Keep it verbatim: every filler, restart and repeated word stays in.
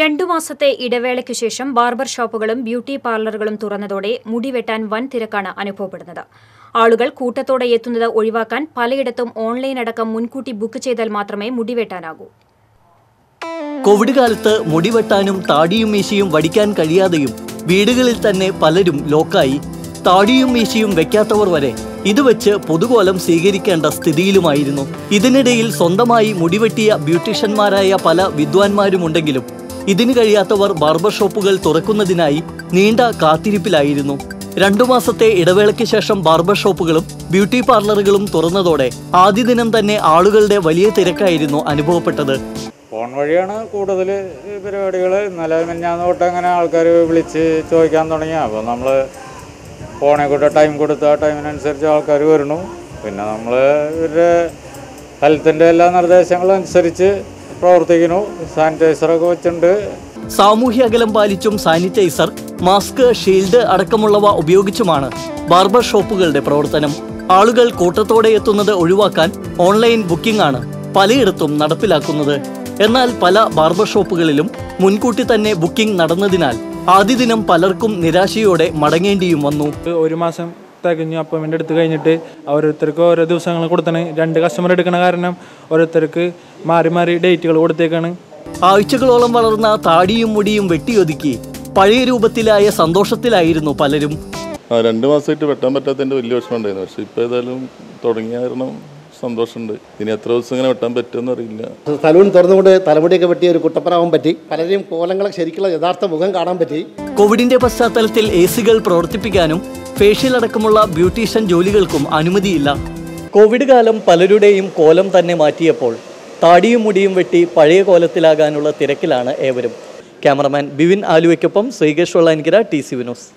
രണ്ടു മാസത്തെ ഇടവേളയ്ക്കു ശേഷം ബാർബർ ഷോപ്പുകളും ബ്യൂട്ടി പാർലറുകളും തുറന്നതോടെ മുടി വെട്ടാൻ വൻ തിരക്കാണ് അനുഭവപ്പെടുന്നത്. ആളുകൾ കൂട്ടത്തോടെ എത്തുന്നത് ഒഴിവാക്കാൻ പലയിടത്തും ഓൺലൈൻ അടക്കം മുൻകൂട്ടി ബുക്ക് ചെയ്താൽ മാത്രമേ മുടി വെട്ടാനാകൂ. കോവിഡ് കാലത്ത് മുടിവെട്ടാനും താടിയും മീശയും വടിക്കാൻ കഴിയാതെയും വീടുകളിൽ തന്നെ പലരും ലോക്കായി താടിയും മീശയും വെക്കാത്തവർ വരെ ഇത് വെച്ച് പൊതുകോലം സ്വീകരിക്കേണ്ട സ്ഥിതിയിലുമായിരുന്നു. ഇതിനിടയിൽ സ്വന്തമായി മുടിവെട്ടിയ ബ്യൂട്ടീഷ്യന്മാരായ പല വിദ്വാൻമാരുമുണ്ടെങ്കിലും ഇതിന് കഴിയാത്തവർ ബാർബർ ഷോപ്പുകൾ തുറക്കുന്നതിനായി നീണ്ട കാത്തിരിപ്പിലായിരുന്നു. രണ്ടു മാസത്തെ ഇടവേളയ്ക്ക് ശേഷം ബാർബർ ഷോപ്പുകളും ബ്യൂട്ടി പാർലറുകളും തുറന്നതോടെ ആദ്യ ദിനം തന്നെ ആളുകളുടെ വലിയ തിരക്കായിരുന്നു അനുഭവപ്പെട്ടത്. ഫോൺ വഴിയാണ് കൂടുതൽ പരിപാടികൾ. ഇന്നലെ ഞാൻ തൊട്ട് അങ്ങനെ ആൾക്കാർ വിളിച്ച് ചോദിക്കാൻ തുടങ്ങി. അപ്പോൾ നമ്മൾ ഫോണിൽ കൂടെ ടൈം കൊടുത്ത് ആ ടൈമിനനുസരിച്ച് ആൾക്കാർ വരണു. പിന്നെ നമ്മൾ ഇവരുടെ ഹെൽത്തിൻ്റെ എല്ലാ നിർദ്ദേശങ്ങളും അനുസരിച്ച് പ്രവർത്തിക്കുന്നു. സാനിറ്റൈസറൊക്കെ വെച്ചിട്ടുണ്ട്. സാമൂഹ്യ അകലം പാലിച്ചും സാനിറ്റൈസർ, മാസ്ക്, ഷീൽഡ് അടക്കമുള്ളവ ഉപയോഗിച്ചുമാണ് ബാർബർ ഷോപ്പുകളുടെ പ്രവർത്തനം. ആളുകൾ കൂട്ടത്തോടെ എത്തുന്നത് ഒഴിവാക്കാൻ ഓൺലൈൻ ബുക്കിംഗ് ആണ് പലയിടത്തും നടപ്പിലാക്കുന്നത്. എന്നാൽ പല ബാർബർ ഷോപ്പുകളിലും മുൻകൂട്ടി തന്നെ ബുക്കിംഗ് നടന്നതിനാൽ ആദ്യ ദിനം പലർക്കും നിരാശയോടെ മടങ്ങേണ്ടിയും വന്നു. ഒരു മാസം തികഞ്ഞു അപ്പോയിൻമെൻ്റ് എടുത്ത് കഴിഞ്ഞിട്ട് ഓരോരുത്തർക്ക് ഓരോ ദിവസങ്ങൾ കൊടുത്താണ്. രണ്ട് കസ്റ്റമർ എടുക്കണ കാരണം ഓരോരുത്തർക്ക് മാറി മാറി ഡേറ്റുകൾ കൊടുത്തേക്കാണ്. ആഴ്ചകളോളം വളർന്ന താടിയും മുടിയും വെട്ടിയൊതുക്കി പഴയ രൂപത്തിലായ സന്തോഷത്തിലായിരുന്നു പലരും. രണ്ട് മാസമായിട്ട് വെട്ടാൻ പറ്റാത്തതിൻ്റെ വലിയ വിഷമമുണ്ടായിരുന്നു. പക്ഷെ ഇപ്പോൾ ഏതായാലും തുടങ്ങിയ കാരണം സന്തോഷമുണ്ട്. ഇനി എത്ര ദിവസം ഇങ്ങനെ വെട്ടാൻ പറ്റുമെന്ന് അറിയില്ല. സലൂൺ തുറന്നുകൊണ്ട് തലമുടിയൊക്കെ വെട്ടിയ ഒരു കുട്ടപ്പനാവാൻ പറ്റി. പലരെയും കോലങ്ങളെ ശരിക്കുള്ള യഥാർത്ഥ മുഖം കാണാൻ പറ്റി. കോവിഡിന്റെ പശ്ചാത്തലത്തിൽ എ സികൾ പ്രവർത്തിപ്പിക്കാനും ഫേഷ്യൽ അടക്കമുള്ള ബ്യൂട്ടീഷ്യൻ ജോലികൾക്കും അനുമതിയില്ല. കോവിഡ് കാലം പലരുടെയും കോലം തന്നെ മാറ്റിയപ്പോൾ താടിയും മുടിയും വെട്ടി പഴയ കോലത്തിലാകാനുള്ള തിരക്കിലാണ് ഏവരും. ക്യാമറമാൻ ബിവിൻ ആലുവയ്ക്കൊപ്പം ശ്രീകേഷ് വെള്ളാനിക്കര, ടി സി വിനോസ്.